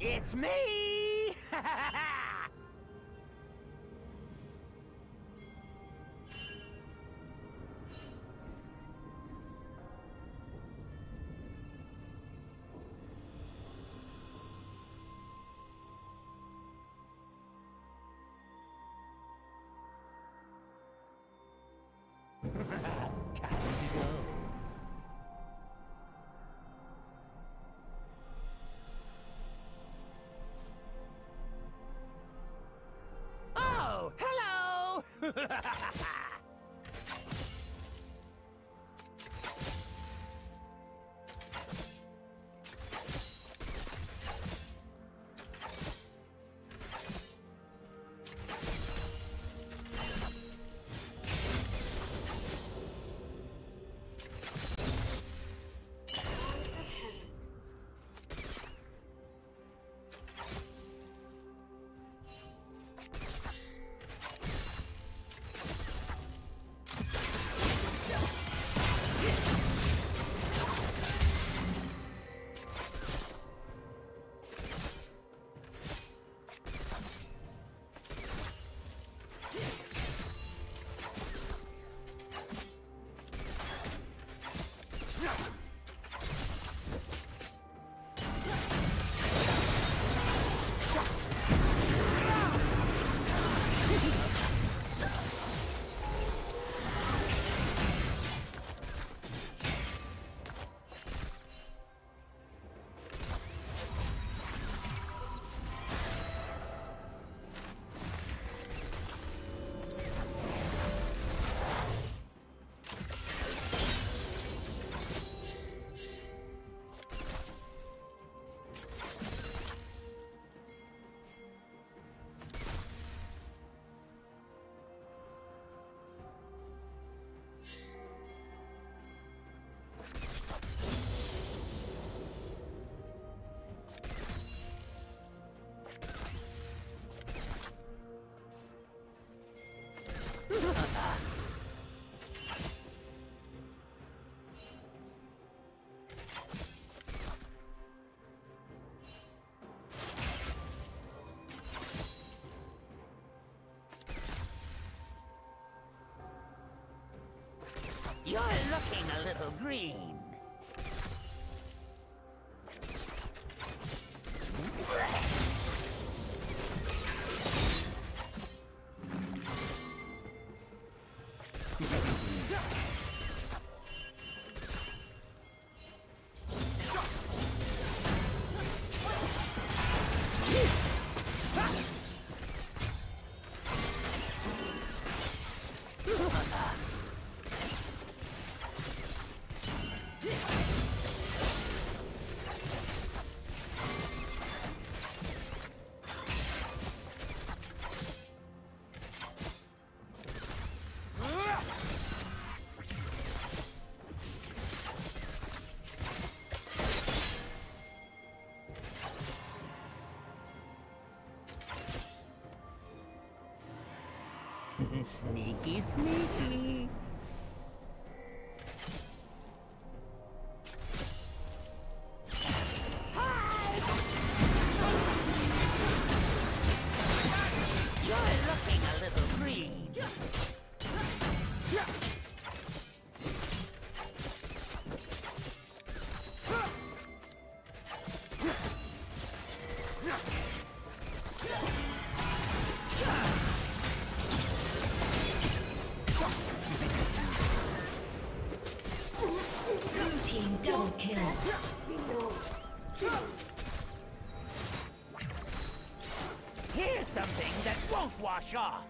It's me! You're looking a little green. Sneaky, sneaky. Wash off.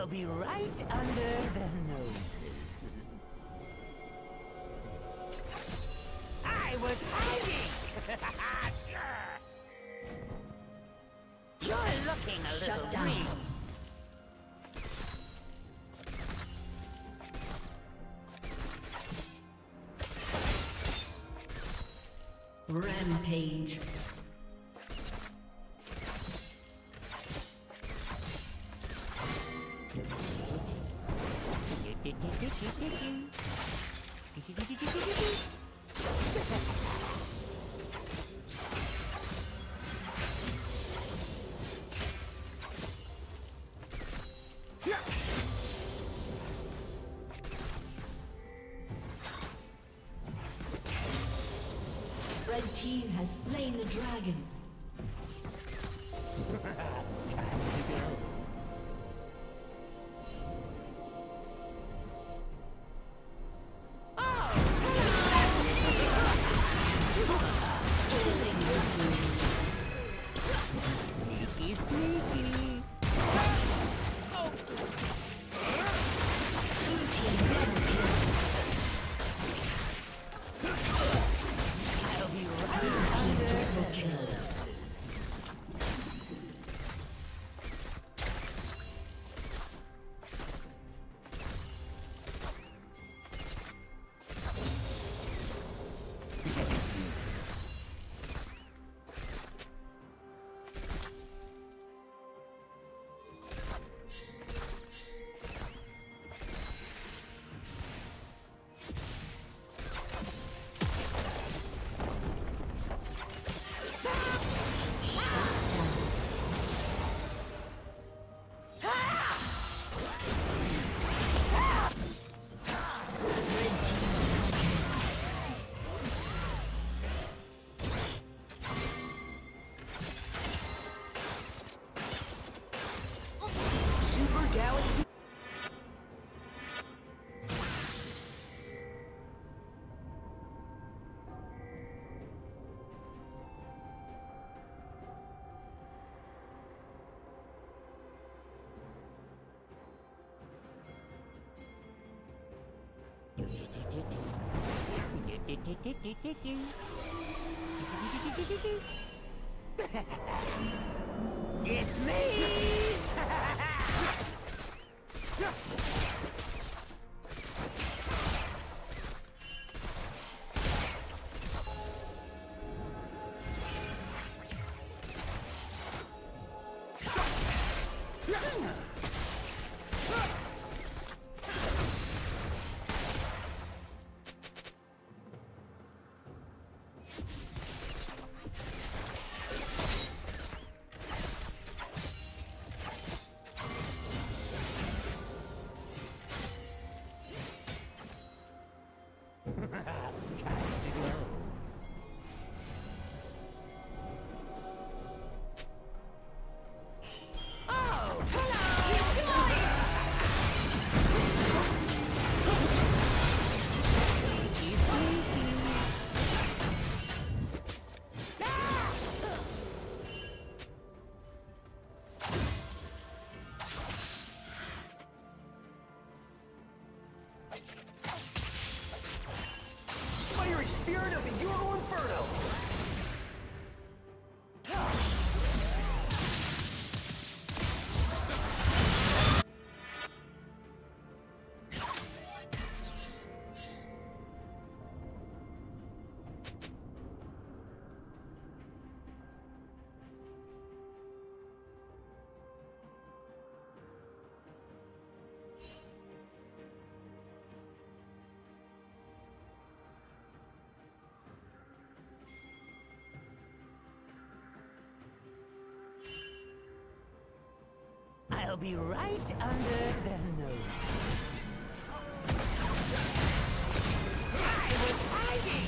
They'll be right under their noses. I was hiding! Sure! You're looking a little weak. Shut down. Rampage. Red team has slain the dragon. Time to go. It's me! I'll be right under their nose. I was hiding!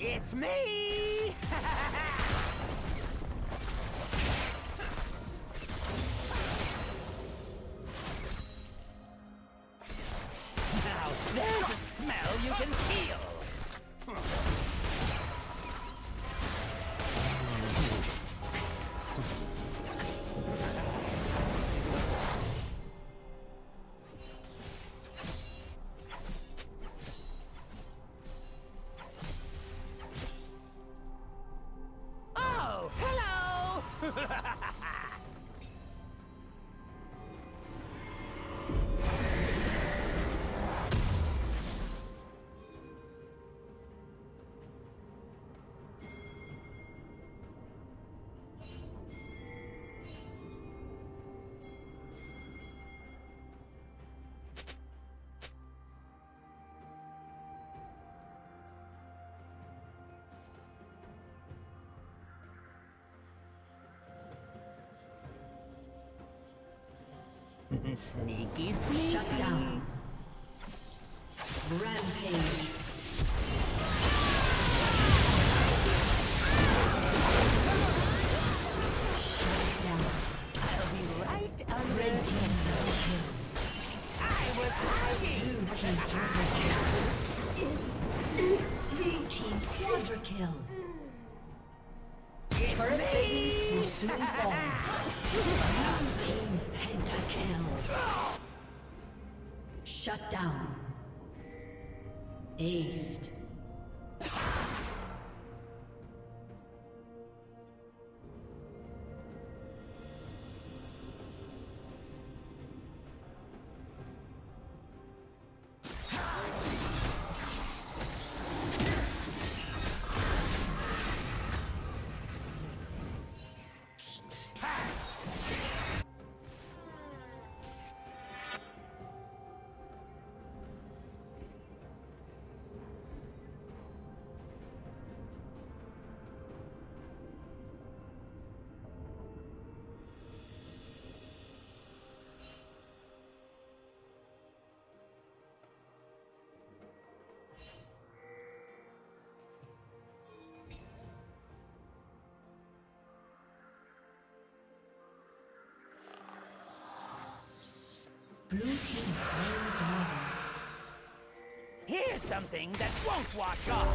It's me! Now there's a smell you can feel! Sneaky, sneaky. Shut down. Rampage. Shut down. I'll be right on red team. I was hiding. Blue team quadra kill. Blue team quadra kill. Perfect. Will soon fall. Blue team pentakill. Shut down. Aced. Blue team slain dragon. Here's something that won't wash off.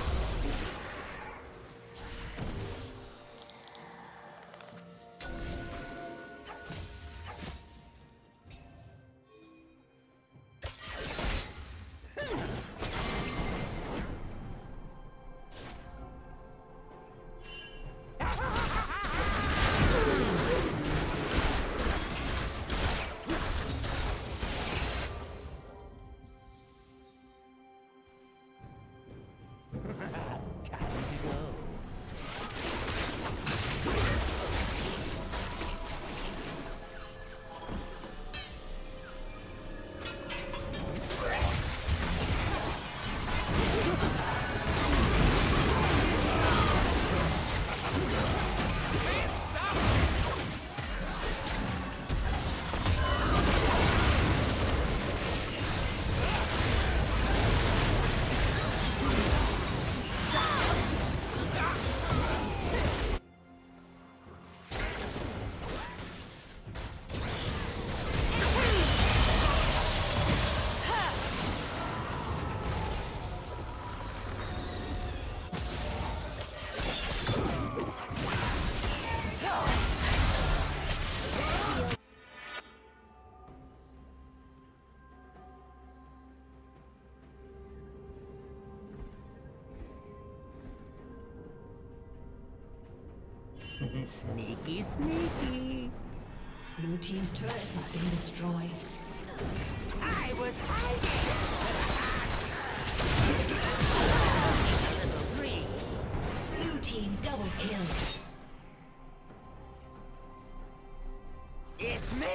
Sneaky, sneaky. Blue team's turret has been destroyed. I was hiding! Blue team double kill. It's me!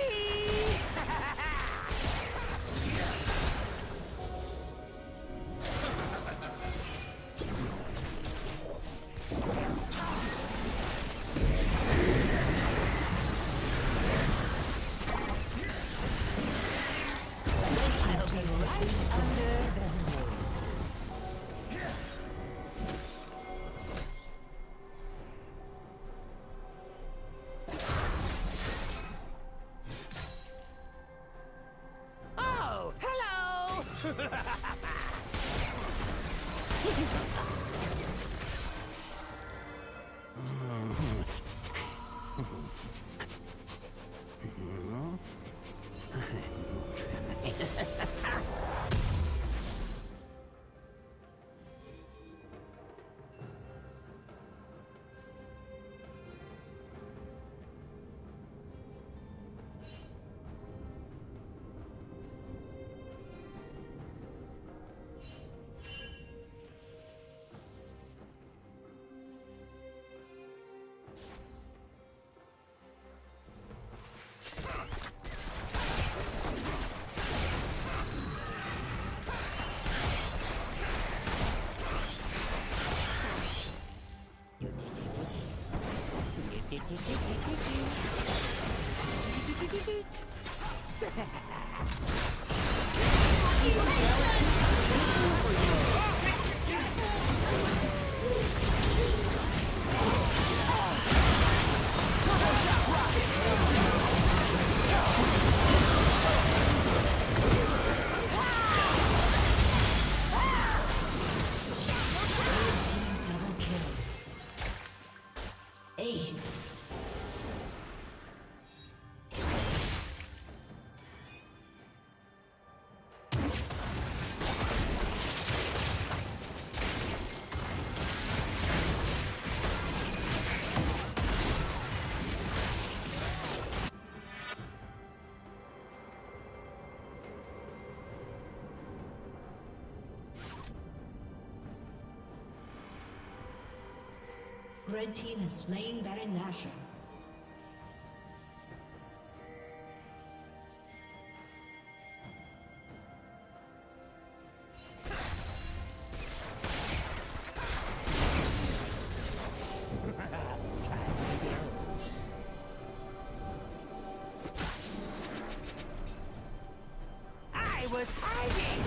Red team has slain Baron Nashor. I was hiding!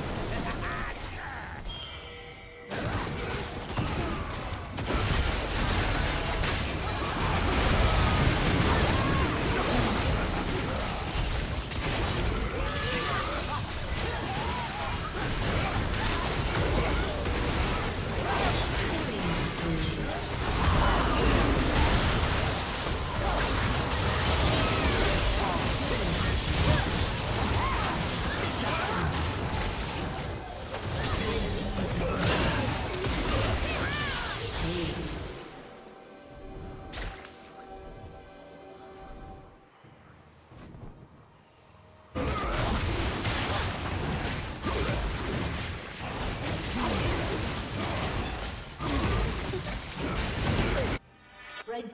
Red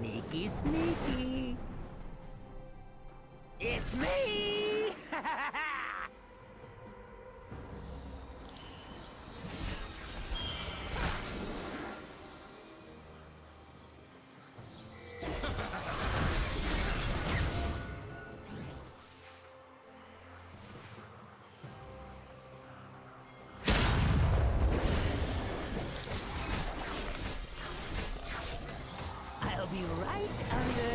Sneaky, sneaky. It's me! Right under.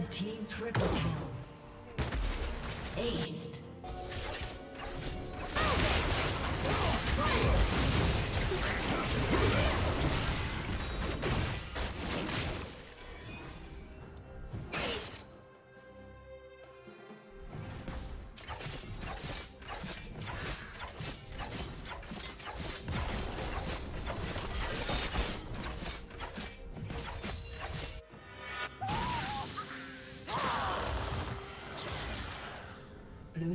Red team triple kill. Aced. Blue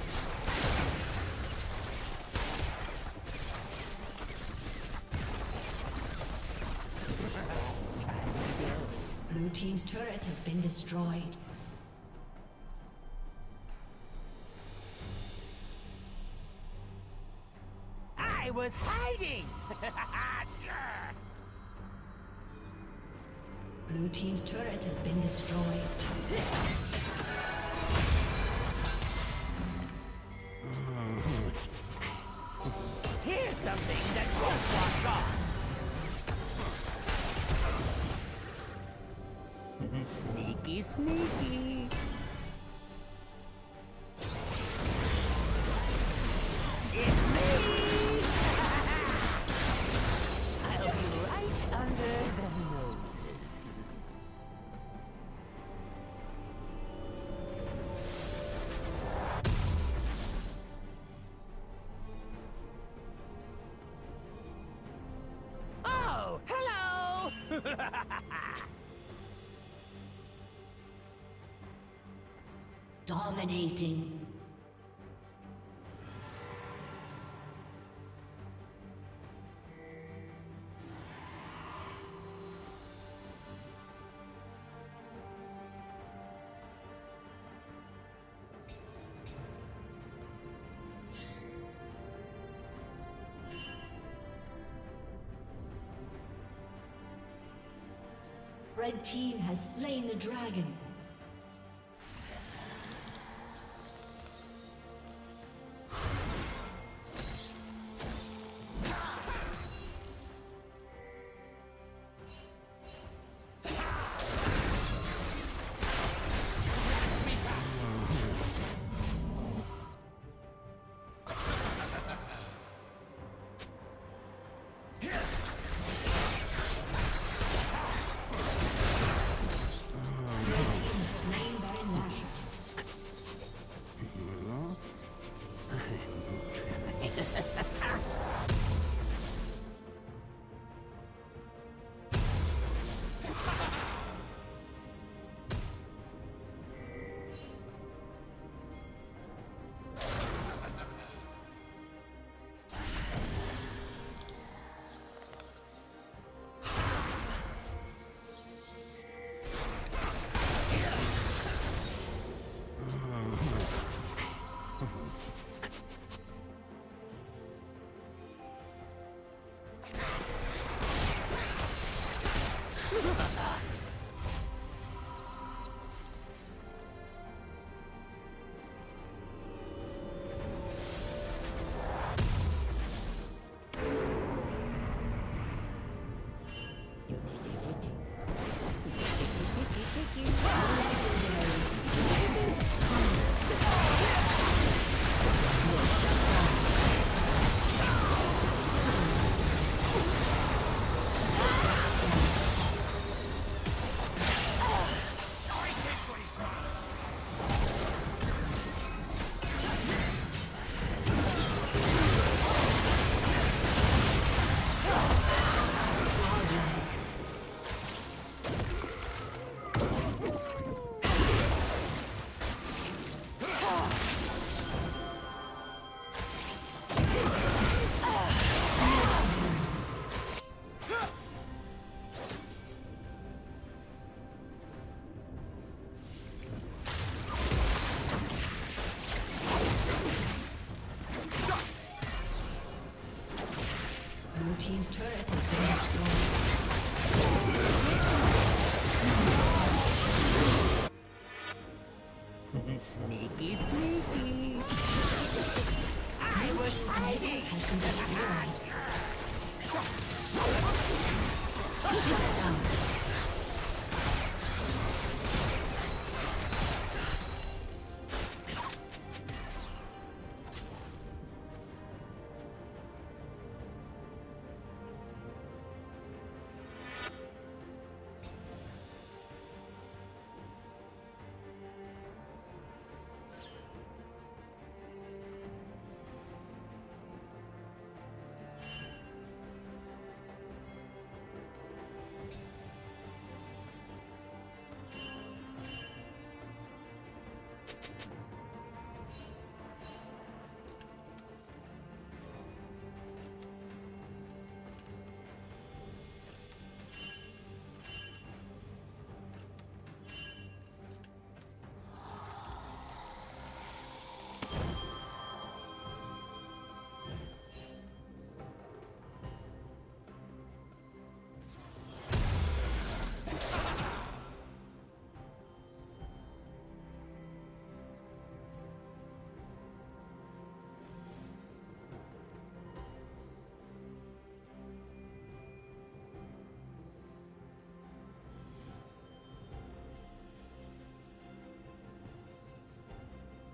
Blue team's turret has been destroyed. I was hiding! Blue team's turret has been destroyed. Sneaky. Dominating. Red team has slain the dragon. Thank you. team's turret has been destroyed. Sneaky, sneaky. I was hiding. Shut down.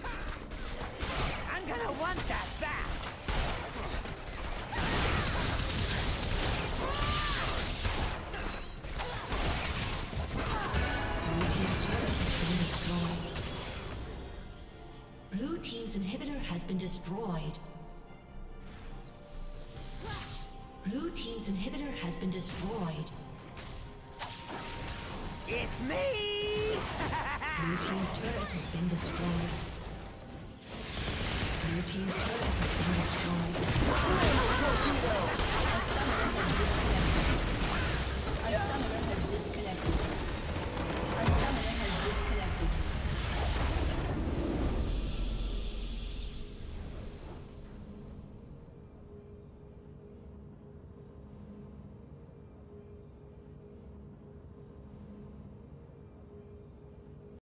I'm gonna want that back! Has been destroyed. Blue team's inhibitor has been destroyed. It's me! Blue team's turret has been destroyed. Blue team's turret has been destroyed. A summoner has disconnected.